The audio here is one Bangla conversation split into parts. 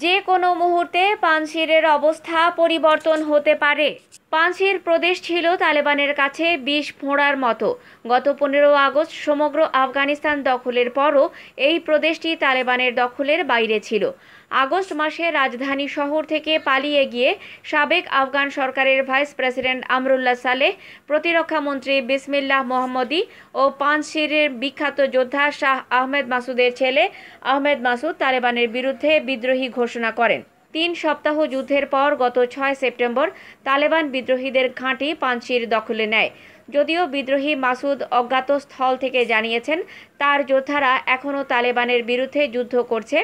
जे कोनो मुहूर्ते पानशिरेर अवस्था परिवर्तन होते पारे। पानशिर प्रदेश छिलो तालेबानेर काछे विष फोड़ार मतो। गत 15 আগস্ট समग्र आफगानिस्तान दखलेर परो एई प्रदेशटी तालेबानेर दखलेर बाइरे छिलो। আগস্ট मासे राजधानी शहर थेके पालिये गिये साबेक आफगान सरकारेर भाइस प्रेसिडेंट আমরুল্লাহ সালেহ, प्रतिरक्षा मंत्री बिस्मिल्लाह मोहम्मदी और पानशिरेर विख्यात योद्धा शाह आहमेद मासूदेर छेले आहमेद मासूद तालेबानेर बिरुद्धे विद्रोही घोषणा करें। 3 সপ্তাহ যুদ্ধের পর গত 6 সেপ্টেম্বর তালেবান বিদ্রোহীদের ঘাঁটি পানশির দখলে নেয়। যদিও বিদ্রোহী মাসুদ অজ্ঞাত স্থল থেকে জানিয়েছেন তার যোদ্ধারা এখনও তালেবানের বিরুদ্ধে যুদ্ধ করছে।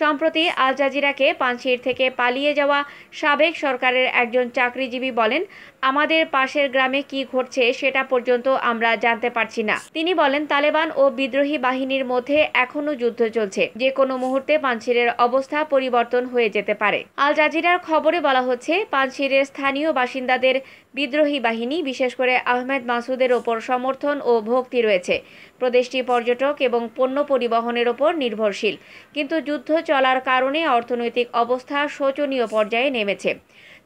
সম্প্রতি আল জাজিরাকে পানশির থেকে পালিয়ে যাওয়া সাবেক সরকারের একজন চাকরিজীবী বলেন, আমাদের পাশের গ্রামে কি ঘটছে সেটা পর্যন্ত আমরা জানতে পারছি না। তিনি বলেন, তালেবান ও বিদ্রোহী বাহিনীর মধ্যে এখনও যুদ্ধ চলছে, যে কোনো মুহূর্তে পানশিরের অবস্থা পরিবর্তন হয়ে যেতে পারে। আল জাজিরার খবরে বলা হচ্ছে, পানশিরের স্থানীয় বাসিন্দাদের বিদ্রোহী বাহিনী বিশেষ করে আহমেদ মাসুদের ওপর সমর্থন ও ভক্তি রয়েছে। প্রদেশটি পর্যটক এবং পণ্য পরিবহনের ওপর নির্ভরশীল, কিন্তু যুদ্ধ চলার কারণে অর্থনৈতিক অবস্থা শোচনীয় পর্যায়ে নেমেছে।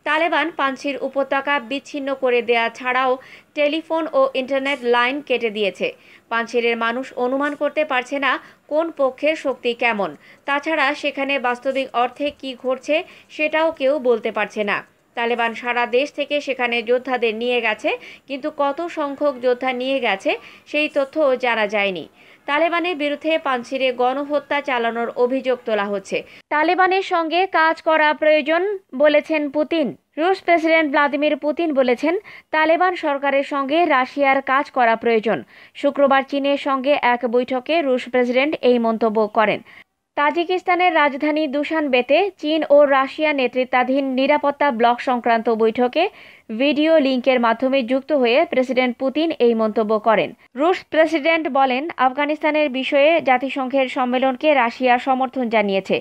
তালেবান পানশির উপত্যকা বিচ্ছিন্ন করে দেয়া ছাড়াও টেলিফোন ও ইন্টারনেট লাইন কেটে দিয়েছে। পানশিরের মানুষ অনুমান করতে পারছে না কোন পক্ষের শক্তি কেমন। তাছাড়া সেখানে বাস্তবিক অর্থে কী ঘটছে সেটাও কেউ বলতে পারছে না। তালেবান সারা দেশ থেকে সেখানে যোদ্ধাদের নিয়ে গেছে, কিন্তু কত সংখ্যক যোদ্ধা নিয়ে গেছে সেই তথ্যও জানা যায়নি। তালেবানের বিরুদ্ধে পানশিরে গণহত্যা চালানোর অভিযোগ তোলা হচ্ছে। তালেবানের সঙ্গে কাজ করা প্রয়োজন বলেছেন পুতিন। রুশ প্রেসিডেন্ট ভ্লাদিমির পুতিন বলেছেন, তালেবান সরকারের সঙ্গে রাশিয়ার কাজ করা প্রয়োজন। শুক্রবার চীনের সঙ্গে এক বৈঠকে রুশ প্রেসিডেন্ট এই মন্তব্য করেন। তাজিকিস্তানের রাজধানী দুশানবেতে চীন ও রাশিয়া নেতৃত্বাধীন নিরাপত্তা ব্লক সংক্রান্ত বৈঠকে ভিডিও লিঙ্কের মাধ্যমে যুক্ত হয়ে প্রেসিডেন্ট পুতিন এই মন্তব্য করেন। রুশ প্রেসিডেন্ট বলেন, আফগানিস্তানের বিষয়ে জাতিসংঘের সম্মেলনকে রাশিয়া সমর্থন জানিয়েছে।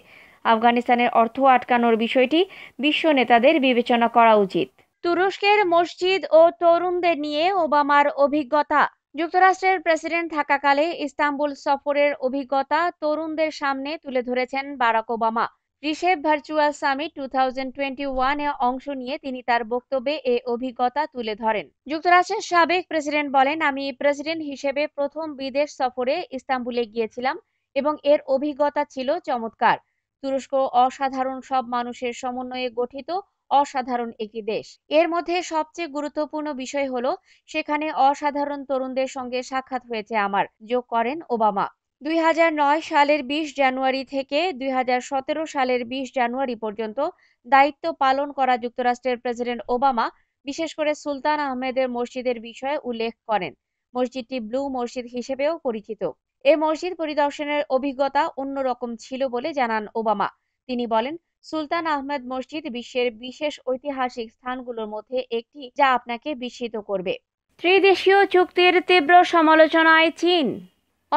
আফগানিস্তানের অর্থ আটকানোর বিষয়টি বিশ্ব নেতাদের বিবেচনা করা উচিত। তুরস্কের মসজিদ ও তরুণদের নিয়ে ওবামার অভিজ্ঞতা। যুক্তরাষ্ট্রের প্রেসিডেন্ট থাকাকালে ইস্তাম্বুল সফরের অভিজ্ঞতা তরুণদের সামনে তুলে ধরেছেন বারাক ওবামা। রিসেভ ভার্চুয়াল সামিট 2021-এ অংশ নিয়ে তিনি তার বক্তব্যে এ অভিজ্ঞতা তুলে ধরেন। যুক্তরাষ্ট্রের সাবেক প্রেসিডেন্ট বলেন, আমি প্রেসিডেন্ট হিসেবে প্রথম বিদেশ সফরে ইস্তাম্বুলে গিয়েছিলাম এবং এর অভিজ্ঞতা ছিল চমৎকার। তুরস্ক অসাধারণ সব মানুষের সমন্বয়ে গঠিত অসাধারণ একটি দেশ। এর মধ্যে সবচেয়ে গুরুত্বপূর্ণ বিষয় হলো সেখানে অসাধারণ তরুণদের সঙ্গে সাক্ষাৎ হয়েছে আমার, যোগ করেন ওবামা। 2009 সালের 20 জানুয়ারি থেকে 2017 সালের 20 জানুয়ারি পর্যন্ত দায়িত্ব পালন করা যুক্তরাষ্ট্রের প্রেসিডেন্ট ওবামা বিশেষ করে সুলতান আহমেদের মসজিদের বিষয়ে উল্লেখ করেন। মসজিদটি ব্লু মসজিদ হিসেবেও পরিচিত। এই মসজিদ পরিদর্শনের অভিজ্ঞতা অন্যরকম ছিল বলে জানান ওবামা। তিনি বলেন, সুলতান আহমেদ মসজিদ বিশ্বের বিশেষ ঐতিহাসিক স্থানগুলোর মধ্যে একটি যা আপনাকে বিস্মিত করবে। ত্রিদেশীয় চুক্তির তীব্র সমালোচনায় চীন।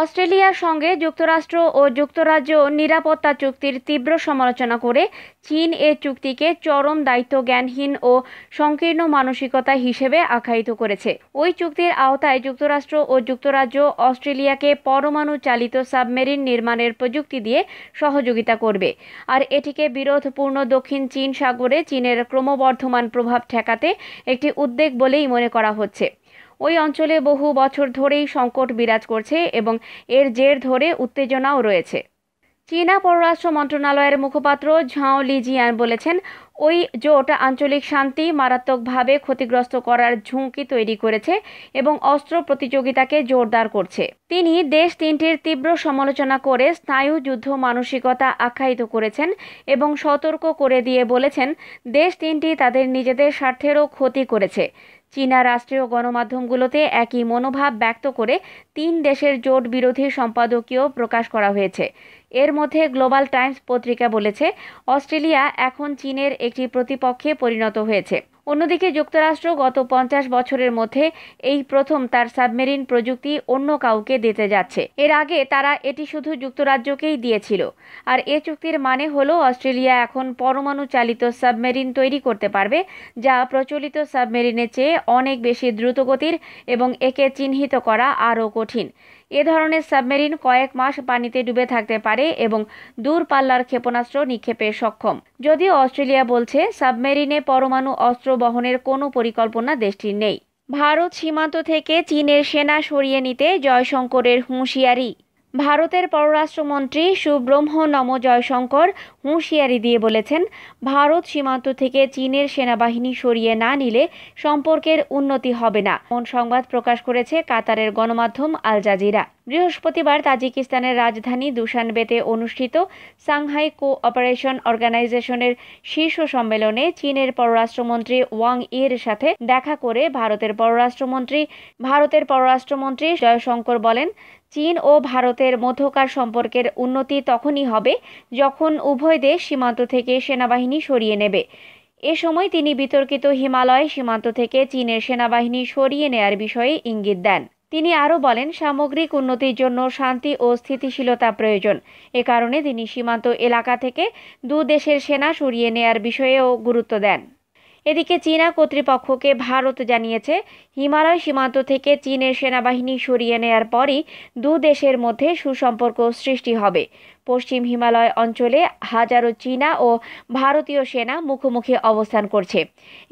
অস্ট্রেলিয়ার সঙ্গে যুক্তরাষ্ট্র ও যুক্তরাজ্য নিরাপত্তা চুক্তির তীব্র সমালোচনা করে চীন এ চুক্তিকে চরম দায়িত্বজ্ঞানহীন ও সংকীর্ণ মানসিকতা হিসেবে আখ্যায়িত করেছে। ওই চুক্তির আওতায় যুক্তরাষ্ট্র ও যুক্তরাজ্য অস্ট্রেলিয়াকে পরমাণু চালিত সাবমেরিন নির্মাণের প্রযুক্তি দিয়ে সহযোগিতা করবে, আর এটিকে বিরোধপূর্ণ দক্ষিণ চীন সাগরে চীনের ক্রমবর্ধমান প্রভাব ঠেকাতে একটি উদ্যোগ বলেই মনে করা হচ্ছে। ওই অঞ্চলে বহু বছর ধরেই সংকট বিরাজ করছে এবং এর জের ধরে উত্তেজনাও রয়েছে। চীনা পররাষ্ট্র মন্ত্রণালয়ের মুখপাত্র ঝাও লিজিয়ান বলেছেন, ওই জোট আঞ্চলিক শান্তি মারাত্মকভাবে ক্ষতিগ্রস্ত করার ঝুঁকি তৈরি করেছে এবং অস্ত্র প্রতিযোগিতাকে জোরদার করছে। তিনি দেশ তিনটির তীব্র সমালোচনা করে স্নায়ু যুদ্ধ মানসিকতা আখ্যায়িত করেছেন এবং সতর্ক করে দিয়ে বলেছেন, দেশ তিনটি তাদের নিজেদের স্বার্থেরও ক্ষতি করেছে। চীনা রাষ্ট্রীয় গণমাধ্যমগুলোতে একই মনোভাব ব্যক্ত করে 3 দেশের জোট বিরোধী সম্পাদকীয় প্রকাশ করা হয়েছে। এর মধ্যে গ্লোবাল টাইমস পত্রিকা বলেছে, অস্ট্রেলিয়া এখন চীনের একটি প্রতিপক্ষে পরিণত হয়েছে। অন্যদিকে যুক্তরাষ্ট্র গত 50 বছরের মধ্যে এই প্রথম তার সাবমেরিন প্রযুক্তি অন্য কাউকে দিতে যাচ্ছে। এর আগে তারা এটি শুধু যুক্তরাজ্যকেই দিয়েছিল। আর এ চুক্তির মানে হলো অস্ট্রেলিয়া এখন পরমাণু চালিত সাবমেরিন তৈরি করতে পারবে, যা প্রচলিত সাবমেরিনের চেয়ে অনেক বেশি দ্রুতগতির এবং একে চিহ্নিত করা আরও কঠিন। ए धरनेर सबमेरिन कयेक मास पानीते डुबे थाकते पारे एबं दूरपाल्लार क्षेपणास्त्र निक्षेपे सक्षम। यदिओ अस्ट्रेलिया बोलছে सबमेरिने परमाणु अस्त्र बहनेर कोनो परिकल्पना देशटिर नेই। भारत सीमांत থেকে চীনের সেনা সরিয়ে নিতে জয়শঙ্করের হুঁশিয়ারি। ভারতের পররাষ্ট্রমন্ত্রী সুব্রহ্মণ্যম জয়শঙ্কর হুঁশিয়ারি দিয়ে বলেছেন, ভারত সীমান্ত থেকে চীনের সেনাবাহিনী সরিয়ে না নিলে সম্পর্কের উন্নতি হবে না। এমন সংবাদ প্রকাশ করেছে কাতারের গণমাধ্যম আল জাজিরা। বৃহস্পতিবার তাজিকিস্তানের রাজধানী দুশানবেতে অনুষ্ঠিত সাংহাই কোঅপারেশন অর্গানাইজেশনের শীর্ষ সম্মেলনে চীনের পররাষ্ট্রমন্ত্রী ওয়াং ইর সাথে দেখা করে ভারতের পররাষ্ট্রমন্ত্রী জয়শঙ্কর বলেন, চীন ও ভারতের মধ্যকার সম্পর্কের উন্নতি তখনই হবে যখন উভয় দেশ সীমান্ত থেকে সেনাবাহিনী সরিয়ে নেবে। এ সময় তিনি বিতর্কিত হিমালয় সীমান্ত থেকে চীনের সেনাবাহিনী সরিয়ে নেয়ার বিষয়ে ইঙ্গিত দেন। তিনি আরও বলেন, সামগ্রিক উন্নতির জন্য শান্তি ও স্থিতিশীলতা প্রয়োজন। এ কারণে তিনি সীমান্ত এলাকা থেকে দু দেশের সেনা সরিয়ে নেয়ার বিষয়েও গুরুত্ব দেন। এদিকে চীনা কর্তৃপক্ষকে ভারত জানিয়েছে, হিমালয় সীমান্ত থেকে চীনের সেনাবাহিনী সরিয়ে নেয়ার পরই দু দেশের মধ্যে সুসম্পর্ক সৃষ্টি হবে। পশ্চিম হিমালয় অঞ্চলে হাজারো চীনা ও ভারতীয় সেনা মুখোমুখি অবস্থান করছে।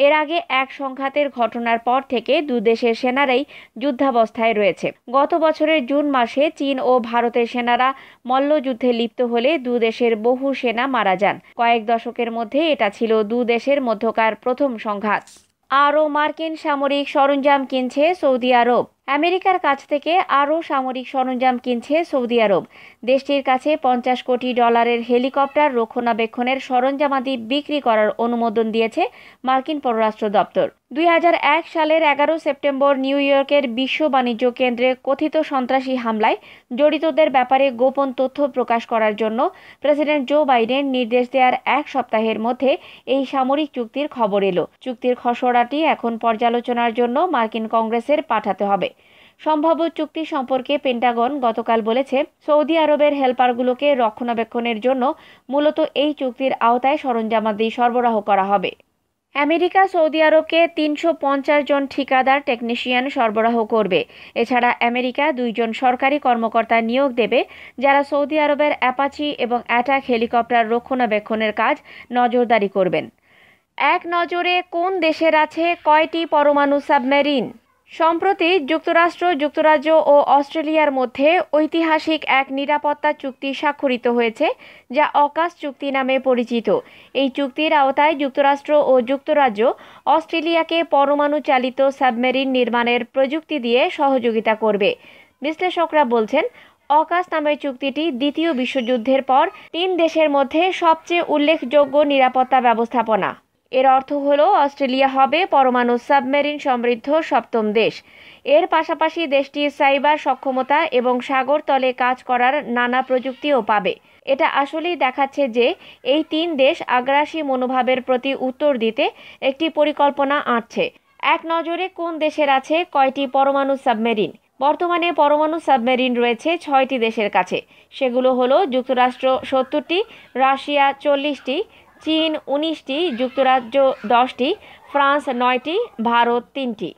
এর আগে এক সংঘাতের ঘটনার পর থেকে দু দেশের সেনারাই যুদ্ধাবস্থায় রয়েছে। গত বছরের জুন মাসে চীন ও ভারতের সেনারা মল্লযুদ্ধে লিপ্ত হলে দু দেশের বহু সেনা মারা যান। কয়েক দশকের মধ্যে এটা ছিল দু দেশের মধ্যকার প্রথম সংঘাত। আরও মার্কিন সামরিক সরঞ্জাম কিনছে সৌদি আরব। আমেরিকার কাছ থেকে আরও সামরিক সরঞ্জাম কিনছে সৌদি আরব। দেশটির কাছে 50 কোটি ডলারের হেলিকপ্টার রক্ষণাবেক্ষণের সরঞ্জামাদি বিক্রি করার অনুমোদন দিয়েছে মার্কিন পররাষ্ট্র দপ্তর। 2001 সালের 11 সেপ্টেম্বর নিউ ইয়র্কের বিশ্ব বাণিজ্য কেন্দ্রে কথিত সন্ত্রাসী হামলায় জড়িতদের ব্যাপারে গোপন তথ্য প্রকাশ করার জন্য প্রেসিডেন্ট জো বাইডেন নির্দেশ দেওয়ার 1 সপ্তাহের মধ্যে এই সামরিক চুক্তির খবর এলো। চুক্তির খসড়াটি এখন পর্যালোচনার জন্য মার্কিন কংগ্রেসের পাঠাতে হবে। সম্ভাব্য চুক্তি সম্পর্কে পেন্টাগন গতকাল বলেছে, সৌদি আরবের হেলপারগুলোকে রক্ষণাবেক্ষণের জন্য মূলত এই চুক্তির আওতায় সরঞ্জামাদি সরবরাহ করা হবে। আমেরিকা সৌদি আরবকে 350 জন ঠিকাদার টেকনিশিয়ান সরবরাহ করবে। এছাড়া আমেরিকা 2 জন সরকারি কর্মকর্তা নিয়োগ দেবে, যারা সৌদি আরবের অ্যাপাচি এবং অ্যাটাক হেলিকপ্টার রক্ষণাবেক্ষণের কাজ নজরদারি করবেন। এক নজরে কোন দেশের আছে কয়টি পরমাণু সাবমেরিন? সম্প্রতি যুক্তরাজ্য ও অস্ট্রেলিয়ার মধ্যে ঐতিহাসিক এক নিরাপত্তা চুক্তি স্বাক্ষরিত হয়েছে, যা অকাস চুক্তি নামে পরিচিত। এই চুক্তির আওতায় যুক্তরাষ্ট্র ও যুক্তরাজ্য অস্ট্রেলিয়াকে পরমাণু চালিত সাবমেরিন নির্মাণের প্রযুক্তি দিয়ে সহযোগিতা করবে। বিশ্লেষকরা বলছেন, অকাস নামের চুক্তিটি দ্বিতীয় বিশ্বযুদ্ধের পর 3 দেশের মধ্যে সবচেয়ে উল্লেখযোগ্য নিরাপত্তা ব্যবস্থাপনা। এর অর্থ হলো অস্ট্রেলিয়া হবে পরমাণু সাবমেরিন সমৃদ্ধ 7ম দেশ। এর পাশাপাশি দেশটি সাইবার সক্ষমতা এবং সাগর তলে কাজ করার নানা প্রযুক্তিও পাবে। এটা আসলেই দেখাচ্ছে যে এই 3 দেশ আগ্রাসী মনোভাবের প্রতি উত্তর দিতে একটি পরিকল্পনা আঁটছে। এক নজরে কোন দেশের আছে কয়টি পরমাণু সাবমেরিন? বর্তমানে পরমাণু সাবমেরিন রয়েছে 6টি দেশের কাছে। সেগুলো হলো যুক্তরাষ্ট্র 70টি, রাশিয়া 40টি, চীন 19টি, যুক্তরাজ্য 10টি, ফ্রান্স 9টি, ভারত 3টি।